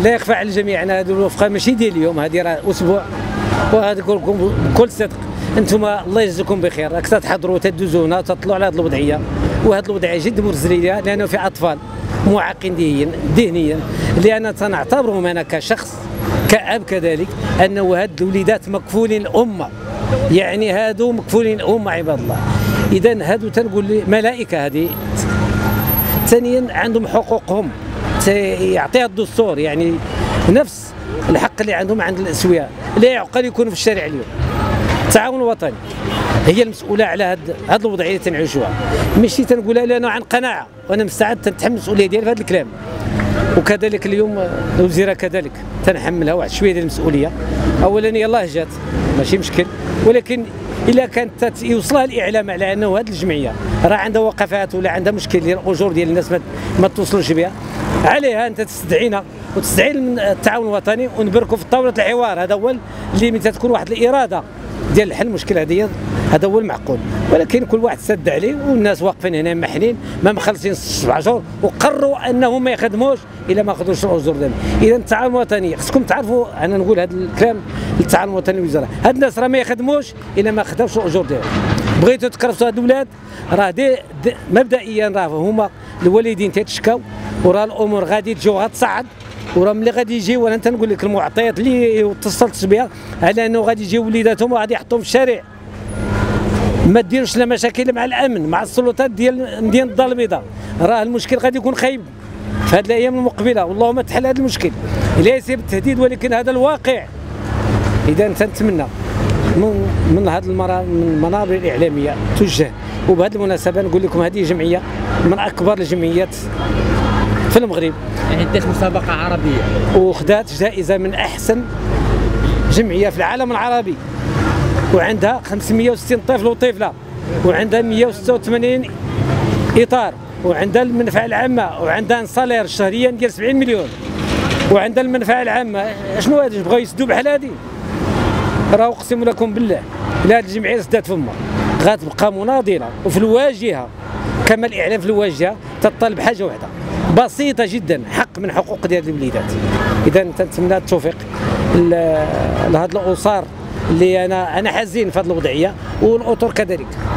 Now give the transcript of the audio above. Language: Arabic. لا يخفى على الجميع ان هذه الوفقه ماشي ديال اليوم، هذه راه اسبوع، وهذا كلكم بكل صدق انتم الله يجزيكم بخير، اكثر تحضروا تدوزوا هنا تطلعوا على هذه الوضعيه، وهذه الوضعيه جد مرزليه لانه في اطفال معاقين ذهنيا، لان سنعتبرهم انا كشخص كأب كذلك انه هاد الوليدات مكفولين الامه، يعني هادو مكفولين الامه عباد الله. اذا هادو تنقول لي ملائكه هذه. ثانيا عندهم حقوقهم يعطيها الدستور، يعني نفس الحق اللي عندهم عند الاسوياء، لا يعقل يكونوا في الشارع اليوم. التعاون الوطني هي المسؤوله على هاد الوضعيه اللي تنعيشوها، ماشي تنقولها لانه عن قناعه، وانا مستعد تنتحمل المسؤوليه ديالي في هذا الكلام. وكذلك اليوم الوزيره كذلك تنحملها واحد شويه ديال المسؤوليه. اولا يلاه جات ماشي مشكل، ولكن الا كان يوصلها الاعلام على انه هذه الجمعيه راه عندها وقفات ولا عندها مشكل ديال الاجور ديال الناس ما توصلوش بها، عليها انت تستدعينا وتستدعي التعاون الوطني ونبركوا في طاوله الحوار. هذا هو اللي ملي تكون واحد الاراده ديال الحل المشكل هذه، هذا هو المعقول. ولكن كل واحد سد عليه، والناس واقفين هنا محنين ما مخلصين 7 شهور، وقرروا انهم ما يخدموش الا ما خدوش الاجور ديالهم. اذا التعاون الوطني خصكم تعرفوا، انا نقول هذا الكلام للتعاون الوطني والوزاره، هاد الناس راه ما يخدموش الا ما خداوش الاجور ديالهم. بغيتوا تكرفسوا هاد الاولاد راه مبدئيا راه هما الوالدين تيتشكاو، وراه الامور غادي تجي وغتصعد، وراه ملي غادي يجي وانا تنقول لك المعطيات اللي اتصلت بها على انه غادي يجيو وليداتهم وغادي يحطوهم في الشارع. ما ديروش لا مشاكل مع الامن مع السلطات ديال الدار البيضاء، راه المشكل غادي يكون خايب في هذه الايام المقبله، واللهم تحل هذا المشكل. ليس بالتهديد ولكن هذا الواقع. اذا تنتمنى من هذه المنابر الاعلاميه توجه، وبهذه المناسبه نقول لكم هذه جمعيه من اكبر الجمعيات في المغرب، يعني دات مسابقه عربيه وخدات جائزه من احسن جمعيه في العالم العربي، وعندها 560 طفل وطفله، وعندها 186 اطار، وعندها المنفعه العامه، وعندها سالير شهريا ديال 70 مليون، وعندها المنفعه العامه. شنو هادي بغاو يسدوا بحال هادي؟ راه اقسم لكم بالله الا هاد الجمعيه سدات فمها غتبقى مناضله وفي الواجهه كما الاعلام في الواجهه تطالب حاجه واحده بسيطه جدا، حق من حقوق ديال الوليدات. اذا تنتمنى التوفيق لهاد الاسر اللي انا حزين في هذه الوضعيه، والاطر كذلك.